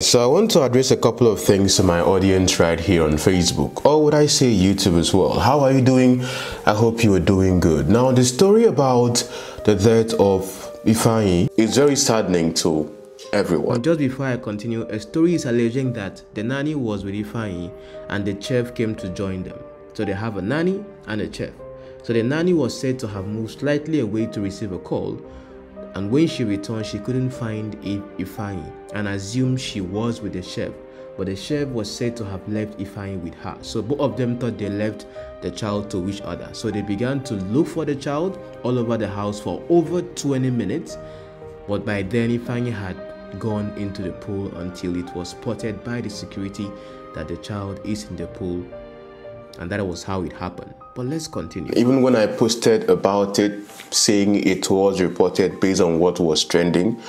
So I want to address a couple of things to my audience right here on Facebook, or would I say YouTube as well. How are you doing? I hope you are doing good. Now, the story about the death of Ifeanyi is very saddening to everyone. Just before I continue, a story is alleging that the nanny was with Ifeanyi and the chef came to join them. So they have a nanny and a chef. So the nanny was said to have moved slightly away to receive a call, and when she returned, she couldn't find Ifeanyi and assumed she was with the chef, but the chef was said to have left Ifeanyi with her. So both of them thought they left the child to each other. So they began to look for the child all over the house for over 20 minutes, but by then Ifeanyi had gone into the pool until it was spotted by the security that the child is in the pool, and that was how it happened. But let's continue. Even when I posted about it, saying it was reported based on what was trending,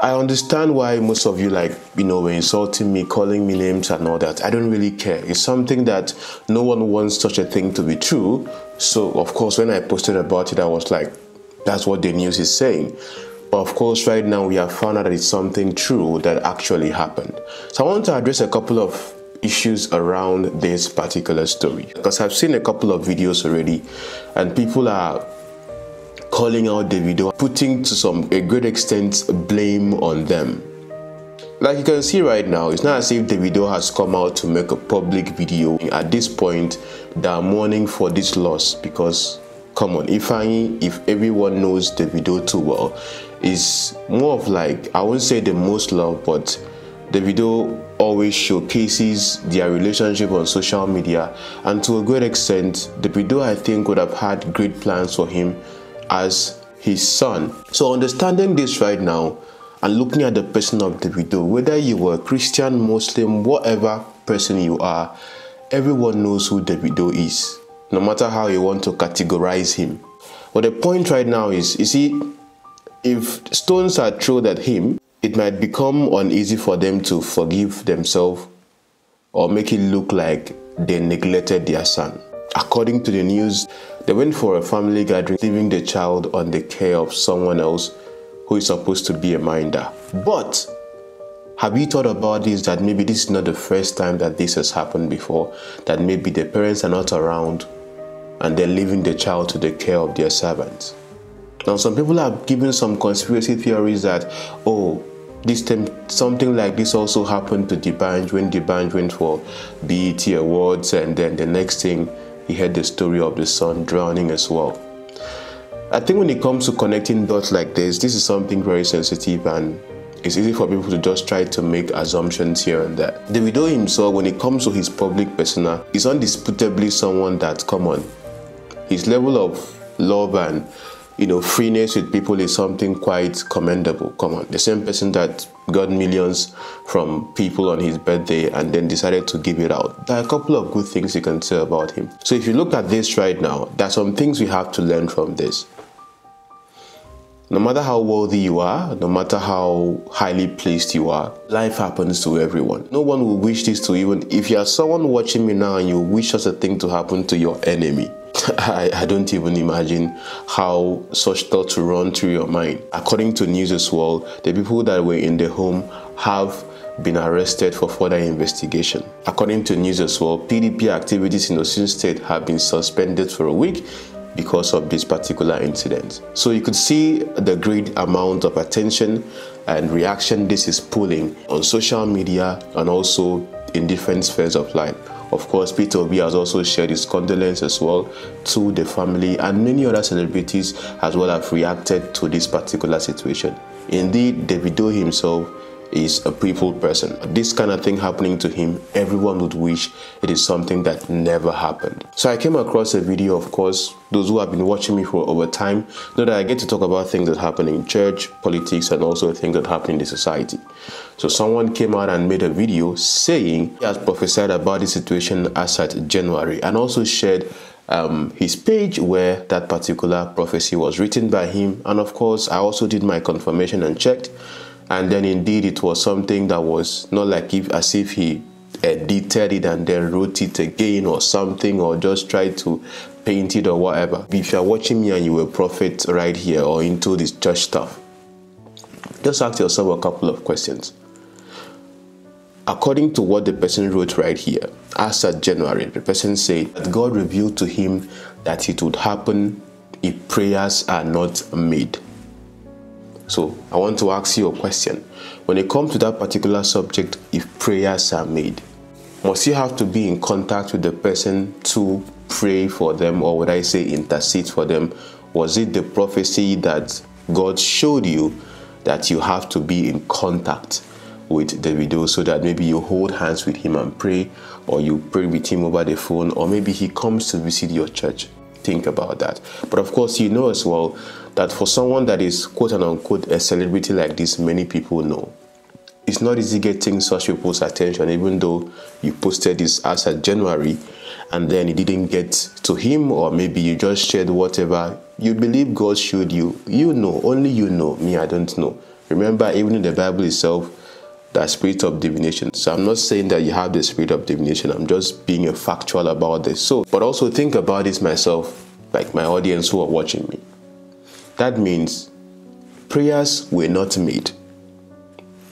I understand why most of you were insulting me, calling me names and all that. I don't really care. It's something that no one wants such a thing to be true. So of course, when I posted about it, I was like, that's what the news is saying. But of course, right now we have found out that it's something true that actually happened. So I want to address a couple of issues around this particular story, because I've seen a couple of videos already and people are calling out Davido, putting to a great extent blame on them. Like you can see right now, it's not as if Davido has come out to make a public video at this point that are mourning for this loss, because come on, Ifeanyi, if everyone knows Davido too well, is more of like, I won't say the most loved, but Davido always showcases their relationship on social media, and to a great extent, Davido I think would have had great plans for him as his son. So understanding this right now and looking at the person of Davido, whether you were Christian, Muslim, whatever person you are, everyone knows who Davido is, no matter how you want to categorize him. But the point right now is, you see, if stones are thrown at him, it might become uneasy for them to forgive themselves or make it look like they neglected their son. According to the news, they went for a family gathering, leaving the child on the care of someone else who is supposed to be a minder. But have you thought about this, that maybe this is not the first time that this has happened before, that maybe the parents are not around and they're leaving the child to the care of their servants? Now, some people have given some conspiracy theories that, oh, this time something like this also happened to Dbanj when Dbanj went for BET awards, and then the next thing he heard the story of the son drowning as well. I think when it comes to connecting dots like this, this is something very sensitive, and it's easy for people to just try to make assumptions here and there. Davido himself, when it comes to his public persona, is undisputably someone that, come on, his level of love and freeness with people is something quite commendable. Come on, the same person that got millions from people on his birthday and then decided to give it out. There are a couple of good things you can say about him. So if you look at this right now, there are some things we have to learn from this. No matter how wealthy you are, no matter how highly placed you are, life happens to everyone. No one will wish this to, even if you are someone watching me now and you wish such a thing to happen to your enemy. I don't even imagine how such thoughts run through your mind. According to news as well, the people that were in the home have been arrested for further investigation. According to news as well, PDP activities in Osun State have been suspended for a week because of this particular incident. So you could see the great amount of attention and reaction this is pulling on social media and also in different spheres of life. Of course, Peter Obi has also shared his condolences as well to the family, and many other celebrities as well have reacted to this particular situation. Indeed, Davido himself is a people person. This kind of thing happening to him, everyone would wish it is something that never happened. So I came across a video, of course, those who have been watching me for over time know that I get to talk about things that happen in church, politics, and also things that happen in the society. So someone came out and made a video saying he has prophesied about the situation as at January, and also shared his page where that particular prophecy was written by him. And of course, I also did my confirmation and checked. And then indeed, it was something that was not like as if he edited it and then wrote it again or something, or just tried to paint it or whatever. If you are watching me and you were a prophet right here or into this church stuff, just ask yourself a couple of questions. According to what the person wrote right here, as at January, the person said that God revealed to him that it would happen if prayers are not made. So I want to ask you a question. When it comes to that particular subject, if prayers are made, must you have to be in contact with the person to pray for them, or would I say intercede for them? Was it the prophecy that God showed you that you have to be in contact with Davido, so that maybe you hold hands with him and pray, or you pray with him over the phone, or maybe he comes to visit your church? Think about that. But of course, you know as well that for someone that is quote and unquote a celebrity like this, many people know, it's not easy getting such people's attention, even though you posted this as a January and then it didn't get to him, or maybe you just shared whatever you believe God showed you. You know, only you know. Me, I don't know. Remember, even in the Bible itself, that spirit of divination. So I'm not saying that you have the spirit of divination. I'm just being a factual about this. So, but also think about this myself, like my audience who are watching me. That means prayers were not made.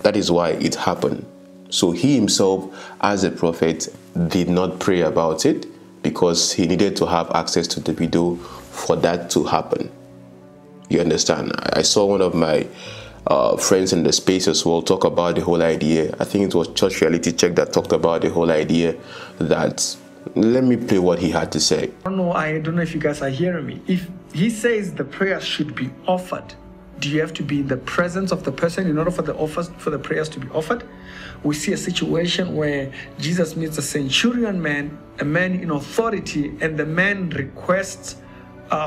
That is why it happened. So he himself, as a prophet, did not pray about it because he needed to have access to the video for that to happen. You understand? I saw one of my friends in the space as well talk about the whole idea. I think it was Church Reality Check that talked about the whole idea that, let me play what he had to say. I don't know if you guys are hearing me. If he says the prayer should be offered, do you have to be in the presence of the person in order for the prayers to be offered? We see a situation where Jesus meets a centurion man, a man in authority, and the man requests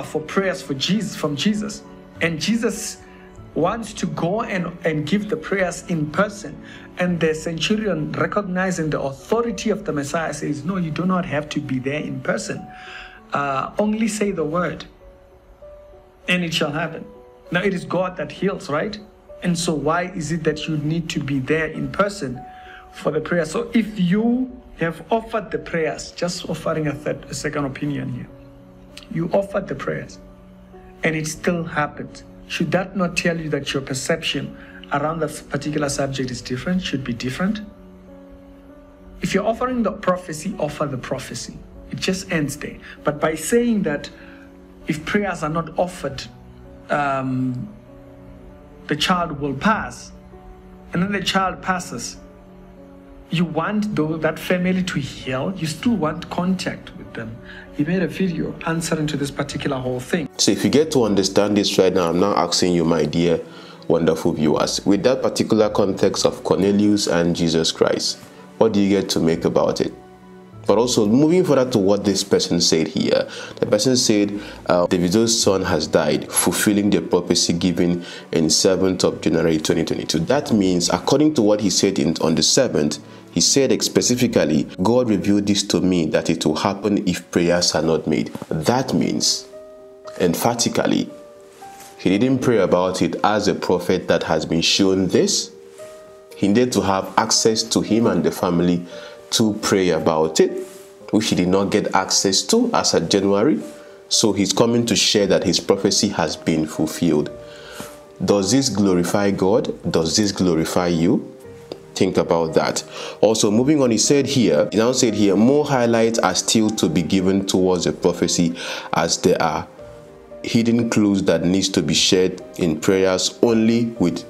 for prayers for Jesus, from Jesus. And Jesus wants to go and give the prayers in person. And the centurion, recognizing the authority of the Messiah, says, no, you do not have to be there in person. Only say the word, and it shall happen. Now, it is God that heals, right? And so why is it that you need to be there in person for the prayer? So if you have offered the prayers, just offering a second opinion here, you offered the prayers and it still happened. Should that not tell you that your perception around that particular subject is different, should be different? If you're offering the prophecy, offer the prophecy. It just ends there. But by saying that if prayers are not offered, the child will pass, and then the child passes. You want that family to heal, you still want contact with them. He made a video answering to this particular whole thing. So if you get to understand this right now, I'm now asking you, my dear wonderful viewers, with that particular context of Cornelius and Jesus Christ, what do you get to make about it? But also, moving further to what this person said here, the person said, Davido's son has died, fulfilling the prophecy given in 7th of January 2022. That means, according to what he said on the 7th, he said specifically, God revealed this to me that it will happen if prayers are not made. That means, emphatically, he didn't pray about it as a prophet that has been shown this. He needed to have access to him and the family to pray about it, which he did not get access to as of January. So he's coming to share that his prophecy has been fulfilled. Does this glorify God? Does this glorify you? Think about that. Also, moving on, he now said here, more highlights are still to be given towards the prophecy, as there are hidden clues that needs to be shared in prayers only with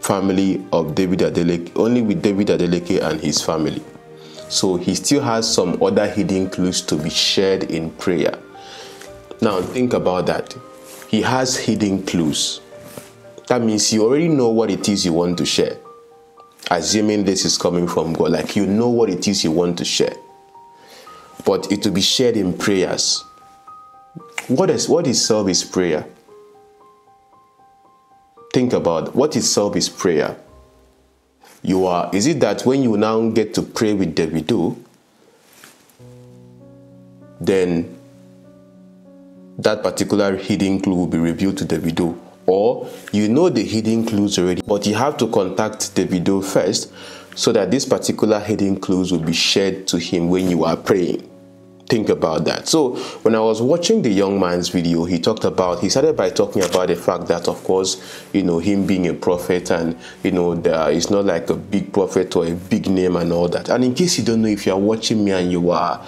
family of David Adeleke, only with David Adeleke and his family. So he still has some other hidden clues to be shared in prayer. Now think about that. He has hidden clues. That means you already know what it is you want to share. Assuming this is coming from God, like you know what it is you want to share. But it will be shared in prayers. What is service prayer? Think about what is service prayer. Is it that when you now get to pray with Davido, then that particular hidden clue will be revealed to Davido? Or you know the hidden clues already, but you have to contact Davido first so that this particular hidden clues will be shared to him when you are praying? think about that. So when I was watching the young man's video, he started by talking about the fact that, of course, him being a prophet, and it's not like a big prophet or a big name and all that. And in case you don't know, if you are watching me and you are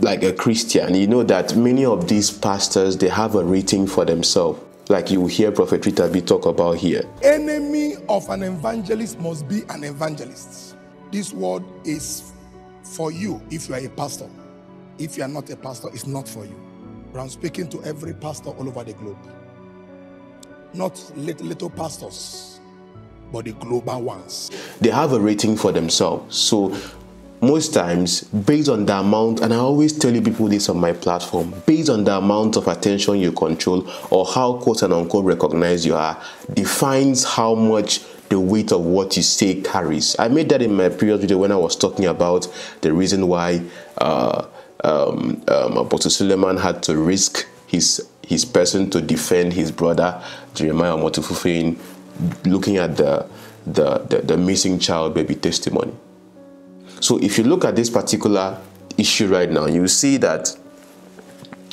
like a Christian, you know that many of these pastors, they have a rating for themselves. Like you hear Prophet Rita B talk about here. Enemy of an evangelist must be an evangelist. This word is for you if you are a pastor. If you are not a pastor, it's not for you. But I'm speaking to every pastor all over the globe. Not little pastors, but the global ones. They have a rating for themselves. So most times, based on the amount, and I always tell you people this on my platform, based on the amount of attention you control or how quote and unquote recognized you are, defines how much the weight of what you say carries. I made that in my previous video when I was talking about the reason why Apostle Suleiman had to risk his person to defend his brother Jeremiah Motufufin, looking at the missing child baby testimony. So if you look at this particular issue right now, you see that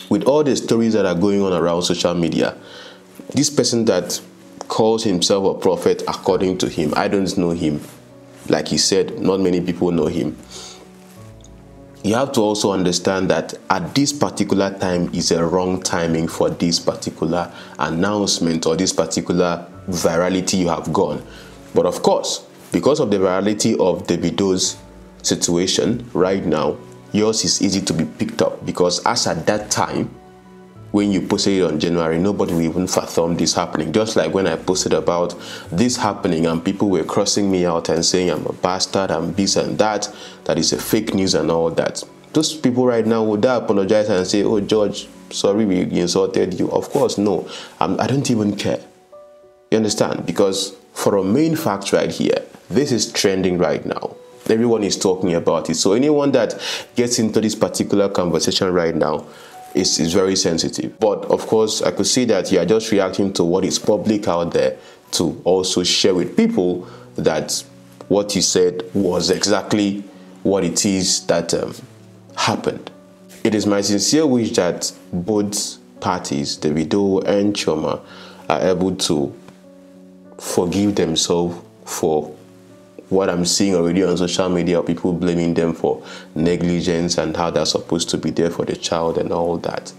with all the stories that are going on around social media, this person that calls himself a prophet, according to him, I don't know him. Like he said, not many people know him. You have to also understand that at this particular time is a wrong timing for this particular announcement or this particular virality you have gone. But of course, because of the virality of Davido's situation right now, yours is easy to be picked up, because as at that time when you posted it on January, nobody will even fathom this happening. Just like when I posted about this happening and people were crossing me out and saying I'm a bastard, I'm this and that, that is a fake news and all that. Those people right now would apologize and say, oh George, sorry we insulted you. Of course, no, I don't even care. You understand? Because for a main fact right here, this is trending right now. Everyone is talking about it. So anyone that gets into this particular conversation right now is very sensitive. But of course, I could see that you are just reacting to what is public out there to also share with people that what you said was exactly what it is that happened. It is my sincere wish that both parties, Davido and Chioma, are able to forgive themselves for what I'm seeing already on social media, people blaming them for negligence and how they're supposed to be there for the child and all that.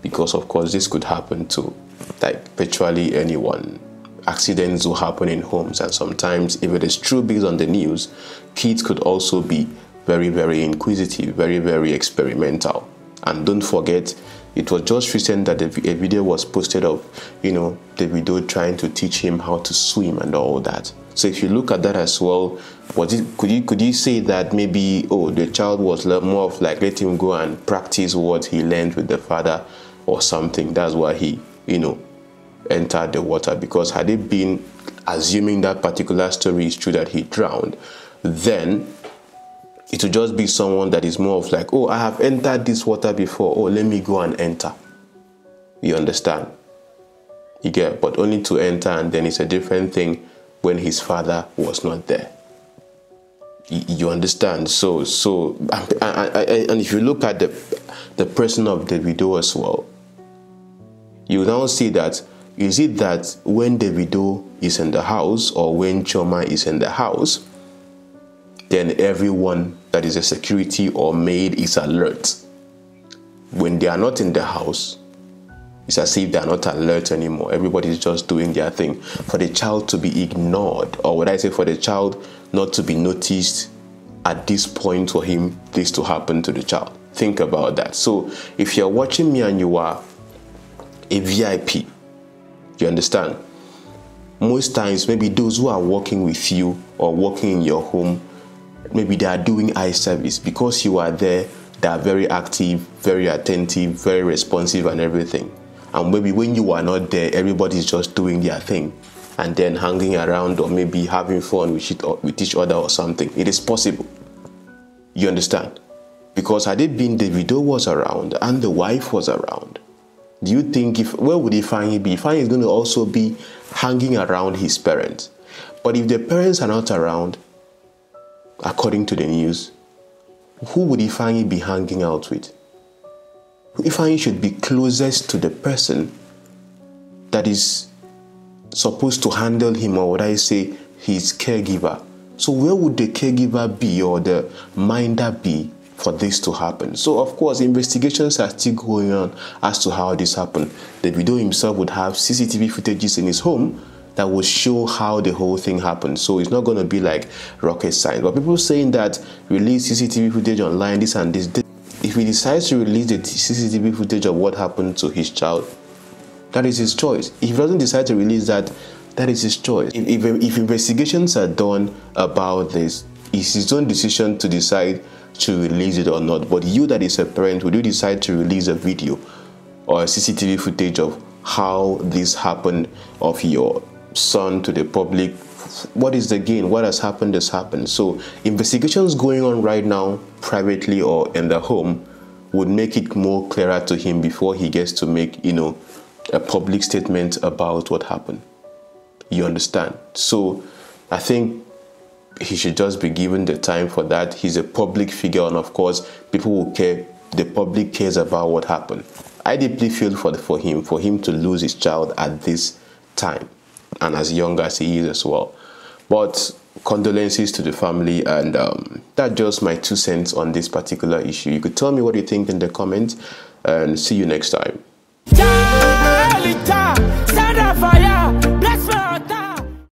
Because of course, this could happen to like virtually anyone. Accidents will happen in homes, and sometimes if it is true based on the news, kids could also be very, very inquisitive, very, very experimental. And don't forget, it was just recent that a video was posted of, Davido trying to teach him how to swim and all that. So if you look at that as well, could you say that maybe, oh, the child was more of like, let him go and practice what he learned with the father or something. That's why he, entered the water. Because had it been, assuming that particular story is true that he drowned, then it would just be someone that is more of like, oh, I have entered this water before. Oh, let me go and enter. You understand? You get, but only to enter, and then it's a different thing when his father was not there. You understand? So and if you look at the person of Davido as well, you now see that, is it that when Davido is in the house or when Chioma is in the house, then everyone that is a security or maid is alert. When they are not in the house, it's as if they are not alert anymore. Everybody is just doing their thing. For the child to be ignored, or would I say for the child not to be noticed at this point, for him this to happen to the child. Think about that. So if you're watching me and you are a VIP, you understand? Most times, maybe those who are working with you or working in your home, maybe they are doing eye service. Because you are there, they are very active, very attentive, very responsive and everything. And maybe when you are not there, everybody's just doing their thing and then hanging around or maybe having fun with each other or something. It is possible. You understand? Because had it been Davido was around and the wife was around, do you think where would Ifeanyi be? Ifeanyi is going to also be hanging around his parents. But if the parents are not around, according to the news, who would Ifeanyi be hanging out with? Ifeanyi should be closest to the person that is supposed to handle him, or what I say, his caregiver. So where would the caregiver be, or the minder be, for this to happen? So of course, investigations are still going on as to how this happened. Davido himself would have CCTV footages in his home that will show how the whole thing happened. So it's not going to be like rocket science. But people saying that release CCTV footage online, this and this. If he decides to release the CCTV footage of what happened to his child, that is his choice. If he doesn't decide to release that, that is his choice. If investigations are done about this, it's his own decision to decide to release it or not. But you that is a parent, would you decide to release a video or a CCTV footage of how this happened of your son to the public? What is the gain? What has happened has happened. So investigations going on right now, privately or in the home, would make it more clearer to him before he gets to make, you know, a public statement about what happened. You understand? So I think he should just be given the time for that. He's a public figure, and of course, people will care. The public cares about what happened. I deeply feel for him to lose his child at this time, and as young as he is as well. But condolences to the family, and that's just my 2 cents on this particular issue. You could tell me what you think in the comments, and see you next time.